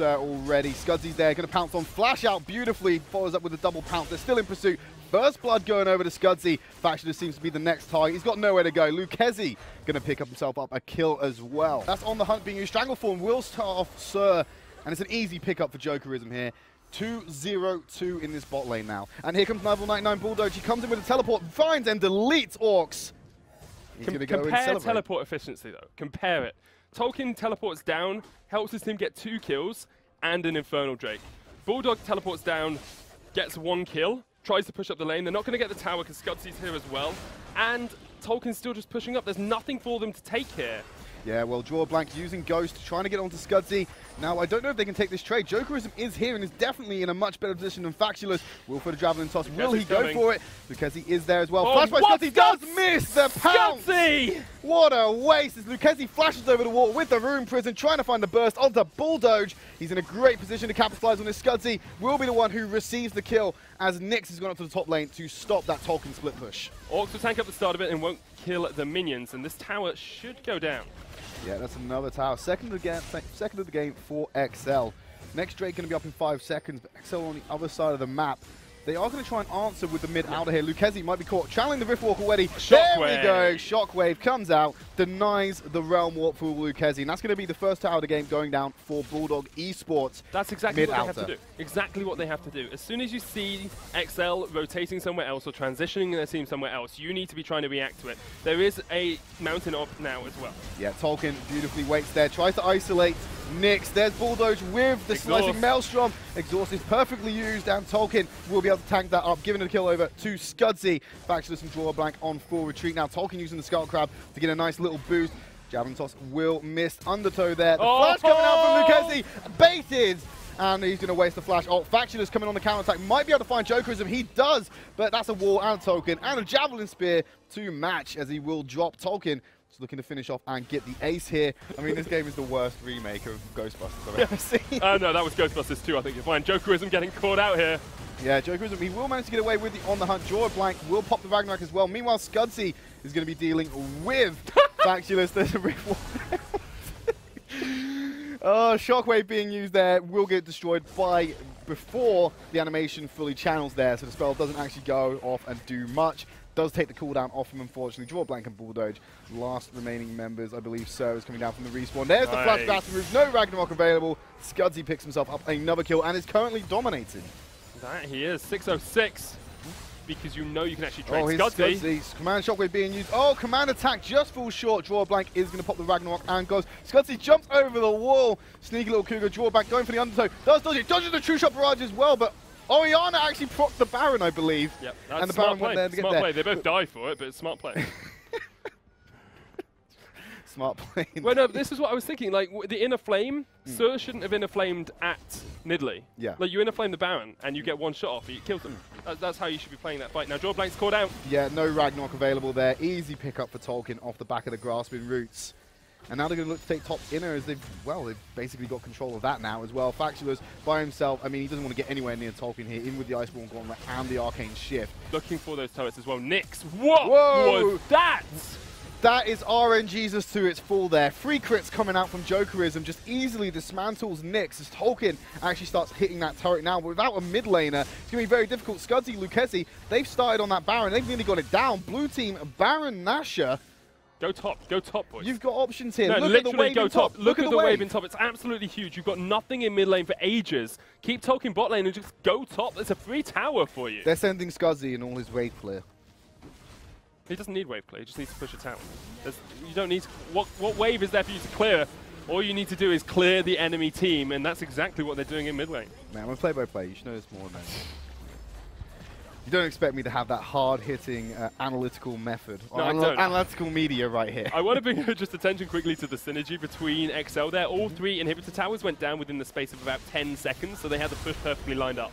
Answer already. Scudzy's there, going to pounce on Flash Out beautifully. Follows up with a double pounce. They're still in pursuit. First blood going over to Scudsy. Faction just seems to be the next target. He's got nowhere to go. Lucchesi going to pick himself up a kill as well. That's On the Hunt being used. Strangle Form will start off Sir, and it's an easy pickup for Jokerism here. 2-0-2 in this bot lane now. And here comes Nival99 Bulldoge. He comes in with a teleport, finds and deletes Orcs. He's going to go and celebrate. Compare teleport efficiency, though. Compare it. Tolkien teleports down, helps his team get 2 kills and an Infernal Drake. Bulldog teleports down, gets 1 kill. Tries to push up the lane. They're not going to get the tower because Scudsy's here as well. And Tolkien's still just pushing up. There's nothing for them to take here. Yeah, well, Draw Blank using Ghost, trying to get onto Scudsy. Now, I don't know if they can take this trade. Jokerism is here and is definitely in a much better position than Factiolus. Will for the Javelin Toss. Will he go for it? Lucchesi is there as well. Flash by Scudsy does miss the pounce. Scudsy! What a waste as Lucchesi flashes over the wall with the Rune Prison, trying to find the burst of the Bulldoge. He's in a great position to capitalize on this. Scudsy will be the one who receives the kill as Nyx has gone up to the top lane to stop that Tolkien split push. Orcs will tank up the start of it and won't kill the minions, and this tower should go down. Yeah, that's another tower. Second of the game for XL. Next Drake going to be up in 5 seconds, but XL on the other side of the map. They are going to try and answer with the mid out of here. Lucchesi might be caught. Challenging the Riftwalk already. There we go. Shockwave comes out, denies the Realm Warp for Lucchesi. And that's going to be the first tower of the game going down for Bulldog Esports. That's exactly what they have to do. Exactly what they have to do. As soon as you see XL rotating somewhere else or transitioning their team somewhere else, you need to be trying to react to it. There is a mountain up now as well. Yeah, Tolkien beautifully waits there. Tries to isolate Nyx. There's Bulldoge with the slicing Maelstrom. Exhaust is perfectly used, and Tolkien will be able to tank that up, giving a kill over to Scudsy. Factiolus and Draw Blank on full retreat now. Tolkien using the Scout Crab to get a nice little boost. Javelin Toss will miss. Undertow there. The flash coming out from Lucchesi. Baited. And he's going to waste the flash. Oh, Factiolus coming on the counter attack. Might be able to find Jokerism. He does, but that's a wall and a Tolkien and a Javelin Spear to match as he will drop Tolkien. Looking to finish off and get the ace here. I mean, this game is the worst remake of Ghostbusters I've ever seen. No, that was Ghostbusters 2, I think you're fine. Jokerism getting caught out here. Yeah, Jokerism, he will manage to get away with the On the Hunt. Draw Blank will pop the Ragnarok as well. Meanwhile, Scudsy is going to be dealing with Factiolus. There's a Riftwalk. Oh, Shockwave being used there will get destroyed by before the animation fully channels there, so the spell doesn't actually go off and do much. Does take the cooldown off him, unfortunately. Draw Blank and Bulldoge, last remaining members, I believe. Sir is coming down from the respawn. There's the flash bastard move. No Ragnarok available. Scudsy picks himself up another kill and is currently dominating. That he is. 606. Because you know you can actually trade Scudsy. Scudsy. Command Shockwave being used. Oh, Command Attack just falls short. Draw Blank is going to pop the Ragnarok and goes. Scudsy jumps over the wall. Sneaky little Cougar. Draw Blank going for the Undertow. Does dodge it. Dodges the True Shot Barrage as well, but Orianna actually procked the Baron, I believe. Yep, that's and the Baron went there to smart get there. Play. They both die for it, but it's smart play. Smart play. Well, no, this is what I was thinking. Like, the Inner Flame, Sir shouldn't have Inner Flamed at Nidalee. Yeah. Like, you Inner Flame the Baron, and you get 1 shot off, and you kill them. That's how you should be playing that fight. Now, Draw Blank's called out. Yeah, no Ragnarok available there. Easy pickup for Tolkien off the back of the Grasping Roots. And now they're going to look to take top inner as they've basically got control of that now as well. Factiolus by himself, I mean, he doesn't want to get anywhere near Tolkien here, in with the Iceborne Gauntlet and the Arcane Shift. Looking for those turrets as well. Nyx, what was that? That is RNGesus to its full there. 3 crits coming out from Jokerism, just easily dismantles Nyx as Tolkien actually starts hitting that turret now. But without a mid laner, it's going to be very difficult. Scudsy, Lucchesi, they've started on that Baron. They've nearly got it down. Blue team, Baron Nashor. Go top, boys. You've got options here. No, look literally at the wave go top. Look at the wave in top. It's absolutely huge. You've got nothing in mid lane for ages. Keep Tolkien bot lane and just go top. It's a free tower for you. They're sending Scudsy and all his wave clear. He doesn't need wave clear. He just needs to push a tower. You don't need to, what wave is there for you to clear? All you need to do is clear the enemy team, and that's exactly what they're doing in mid lane. Man, I'm a play-by-play. You should know this more than that. You don't expect me to have that hard-hitting analytical method, or no, analytical media right here. I want to bring just attention quickly to the synergy between XL there. All 3 inhibitor towers went down within the space of about 10 seconds, so they had the push perfectly lined up.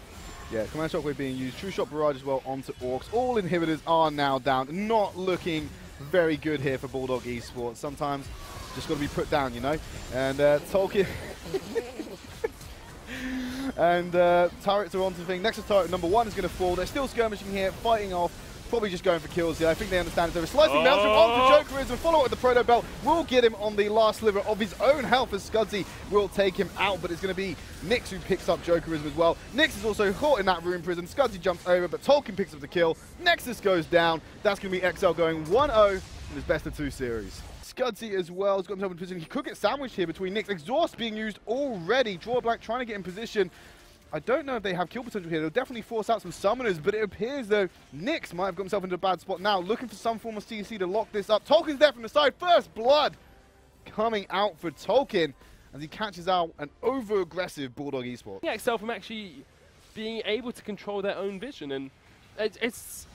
Yeah, Command Shockwave being used, True Shot Barrage as well onto Orcs. All inhibitors are now down, not looking very good here for Bulldog Esports. Sometimes just got to be put down, you know? And Tolkien... And turrets are onto the thing. Next to turret number 1 is going to fall. They're still skirmishing here, fighting off probably just going for kills here. I think they understand if they're a slicing bounce from Ultra Joker is, and follow up with the Proto Belt will get him on the last sliver of his own health as Scudsy will take him out, but it's going to be Nyx who picks up Jokerism as well. Nyx is also caught in that room prison. Scudsy jumps over, but Tolkien picks up the kill. Nexus goes down. That's going to be XL going 1-0 in his best of two series. Scudsy as well has got himself in position. He could get sandwiched here between Nyx. Exhaust being used already. Drawblack trying to get in position. I don't know if they have kill potential here. They'll definitely force out some summoners, but it appears, though, Nyx might have got himself into a bad spot now, looking for some form of CC to lock this up. Tolkien's there from the side. First blood coming out for Tolkien as he catches out an over-aggressive Bulldog Esports. Yeah, XL from actually being able to control their own vision, and it's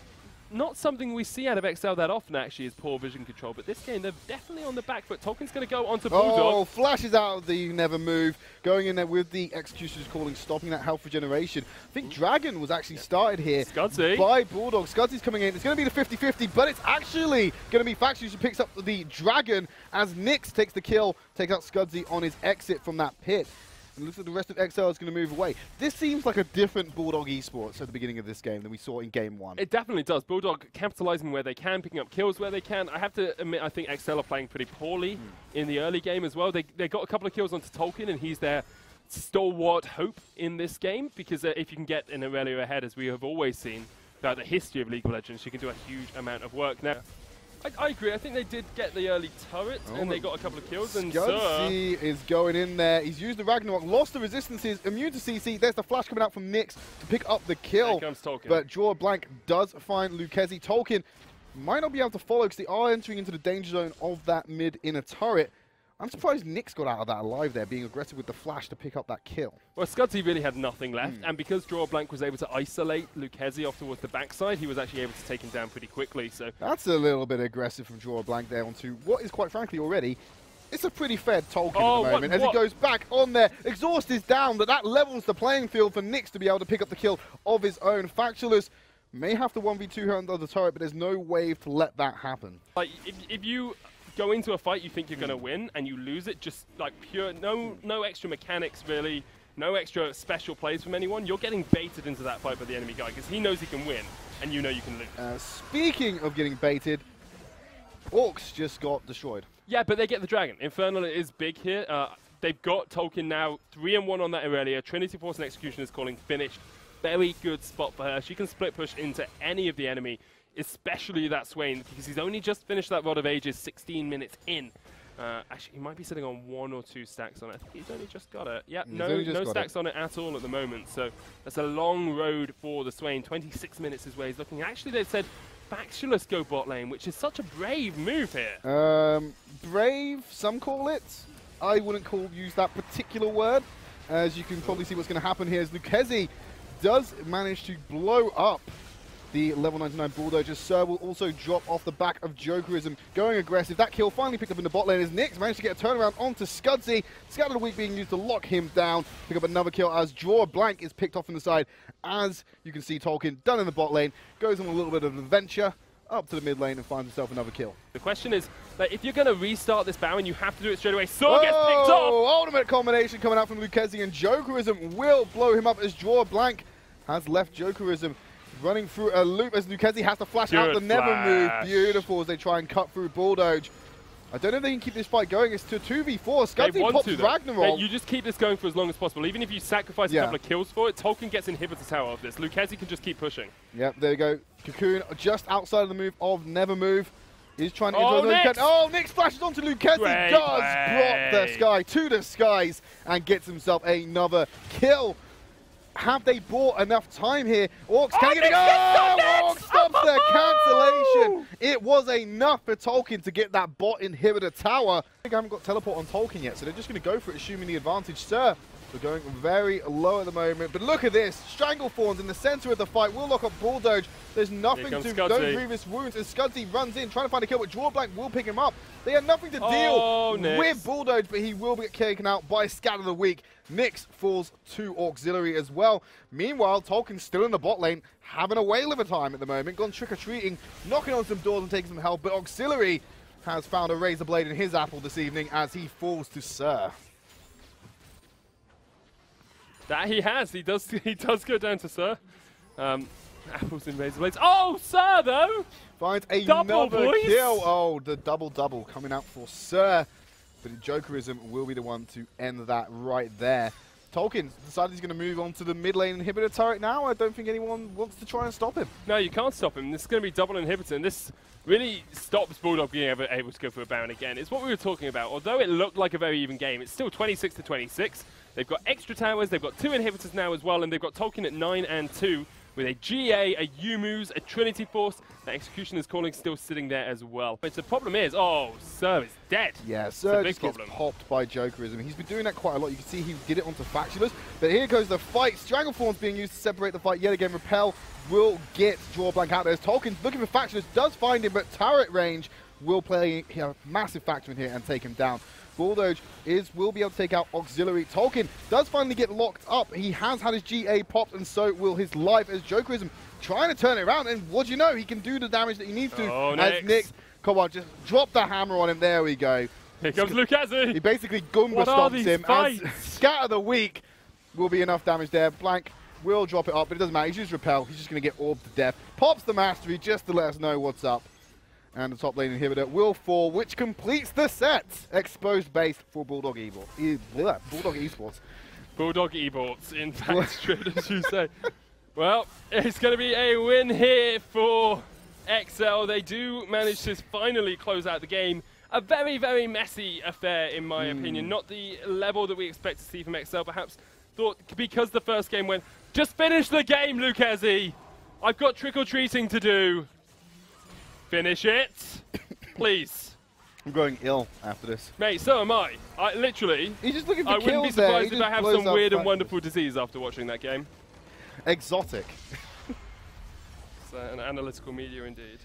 not something we see out of XL that often, actually, is poor vision control, but this game, they're definitely on the back foot. Tolkien's going to go onto Bulldog. Oh, flashes out of the never move, going in there with the Executioner's Calling, stopping that health regeneration. I think Dragon was actually started here by Bulldog. Scudsy's coming in. It's going to be the 50-50, but it's actually going to be Factious who picks up the Dragon as Nyx takes the kill, takes out Scudsy on his exit from that pit. It looks like the rest of XL is going to move away. This seems like a different Bulldog Esports at the beginning of this game than we saw in game one. It definitely does. Bulldog capitalizing where they can, picking up kills where they can. I have to admit, I think XL are playing pretty poorly in the early game as well. They got a couple of kills onto Tolkien, and he's their stalwart hope in this game, because if you can get an Irelia ahead, as we have always seen throughout the history of League of Legends, you can do a huge amount of work. Now, I agree. I think they did get the early turret, and they got a couple of kills. Scudsy is going in there. He's used the Ragnarok, lost the resistances, immune to CC. There's the flash coming out from Nyx to pick up the kill. Here comes Tolkien. But Drawblank does find Lucchesi. Tolkien might not be able to follow because they are entering into the danger zone of that mid-inner turret. I'm surprised Nyx got out of that alive there, being aggressive with the flash to pick up that kill. Well, Scudsy really had nothing left, and because Drawblank was able to isolate Lucchesi off towards the backside, he was actually able to take him down pretty quickly. So that's a little bit aggressive from Drawblank there onto what is, quite frankly, already it's a pretty fair Tolkien at the moment. As he goes back on there, Exhaust is down, but that levels the playing field for Nyx to be able to pick up the kill of his own. Factious may have to 1v2 her under the turret, but there's no wave to let that happen. Like, if you go into a fight you think you're going to win, and you lose it, just like pure, no extra mechanics really, no extra special plays from anyone. You're getting baited into that fight by the enemy guy, because he knows he can win, and you know you can lose. Speaking of getting baited, Orcs just got destroyed. Yeah, but they get the Dragon. Infernal is big here. They've got Tolkien now, 3-1 on that Irelia. Trinity Force and Executioner's Calling finished. Very good spot for her. She can split push into any of the enemy, especially that Swain, because he's only just finished that Rod of Ages 16 minutes in. Actually, he might be sitting on 1 or 2 stacks on it. I think he's only just got it. Yep, no stacks on it at all at the moment. So that's a long road for the Swain. 26 minutes is where he's looking. Actually, they've said Factious go bot lane, which is such a brave move here. Brave, some call it. I wouldn't use that particular word. As you can probably see what's going to happen here is Lucchesi does manage to blow up the level 99 Bulldozer. Sir will also drop off the back of Jokerism, going aggressive. That kill finally picked up in the bot lane as Nyx managed to get a turnaround onto Scudsy. Scout of the Week being used to lock him down, pick up another kill as Drawblank is picked off on the side. As you can see, Tolkien down in the bot lane, goes on a little bit of an adventure up to the mid lane and finds himself another kill. The question is, like, if you're going to restart this Baron, you have to do it straight away. Saw gets picked off! Ultimate combination coming out from Lucchesi, and Jokerism will blow him up as Drawblank has left Jokerism running through a loop as Lucchesi has to flash out the never move. Beautiful as they try and cut through Bulldoge. I don't know if they can keep this fight going. It's to 2v4. Scudsy pops Ragnarok. You just keep this going for as long as possible. Even if you sacrifice a couple of kills for it, Tolkien gets inhibitor tower of this. Lucchesi can just keep pushing. Yep, there you go. Cocoon just outside of the move of never move. He's trying to Nyx. Oh, Nyx flashes onto Lucchesi. Does drop the sky to the skies and gets himself another kill. Have they bought enough time here? Orcs can get it. Orcs stops their cancellation. It was enough for Tolkien to get that bot inhibitor tower. I think I haven't got teleport on Tolkien yet, so they're just going to go for it, assuming the advantage. Sir, we're going very low at the moment, but look at this. Stranglethorns in the center of the fight will lock up Bulldoge. There's nothing to no grievous wounds as Scudsy runs in, trying to find a kill, but Drawblank will pick him up. They have nothing to deal with Bulldoge, but he will get taken out by Scout of the Week. Nyx falls to Auxiliary as well. Meanwhile, Tolkien's still in the bot lane, having a whale of a time at the moment. Gone trick-or-treating, knocking on some doors and taking some help, but Auxiliary has found a razor blade in his apple this evening as he falls to Sir. That he has. He does go down to Sir. Apples and razor blades. Oh, Sir, though! Finds another kill. Oh, the double-double coming out for Sir. But Jokerism will be the one to end that right there. Tolkien decided he's going to move on to the mid lane inhibitor turret now. I don't think anyone wants to try and stop him. No, you can't stop him. This is going to be double inhibitor, and this really stops Bulldog being able to go for a Baron again. It's what we were talking about. Although it looked like a very even game, it's still 26-26. They've got extra towers, they've got two inhibitors now as well, and they've got Tolkien at 9 and 2 with a GA, a Yumu's, a Trinity Force. The Executioner's Calling still sitting there as well. But the problem is, oh, Sir is dead. Yeah, Sir just gets popped by Jokerism. He's been doing that quite a lot. You can see he did it onto Factious. But here goes the fight. Stranglethorn's being used to separate the fight yet again. Repel will get Drawblank out there. As Tolkien's looking for Factious, does find him, but turret range will play a massive factor in here and take him down. Bulldoge will be able to take out Auxiliary. Tolkien does finally get locked up. He has had his GA popped, and so will his life as Jokerism trying to turn it around. And what do you know? He can do the damage that he needs to. Oh, as Nyx, come on, just drop the hammer on him. There we go. Here comes Lucchese. He basically Goomba stomps him. As Scatter the Weak will be enough damage there. Blank will drop it up, but it doesn't matter. He's just Repel. He's just going to get orbed to death. Pops the Mastery just to let us know what's up. And the top lane inhibitor will fall, which completes the set. Exposed base for Bulldog Esports. Bulldog Esports, in fact, as you say. Well, it's going to be a win here for XL. They do manage to finally close out the game. A very, very messy affair, in my opinion. Not the level that we expect to see from XL, perhaps. Thought because the first game went, just finish the game, Lucchese. I've got trick-or-treating to do. Finish it, please. I'm growing ill after this. Mate, so am I. Literally, he's just looking for kills. I wouldn't be surprised if I have some weird and wonderful disease after watching that game. Exotic. It's an analytical media indeed.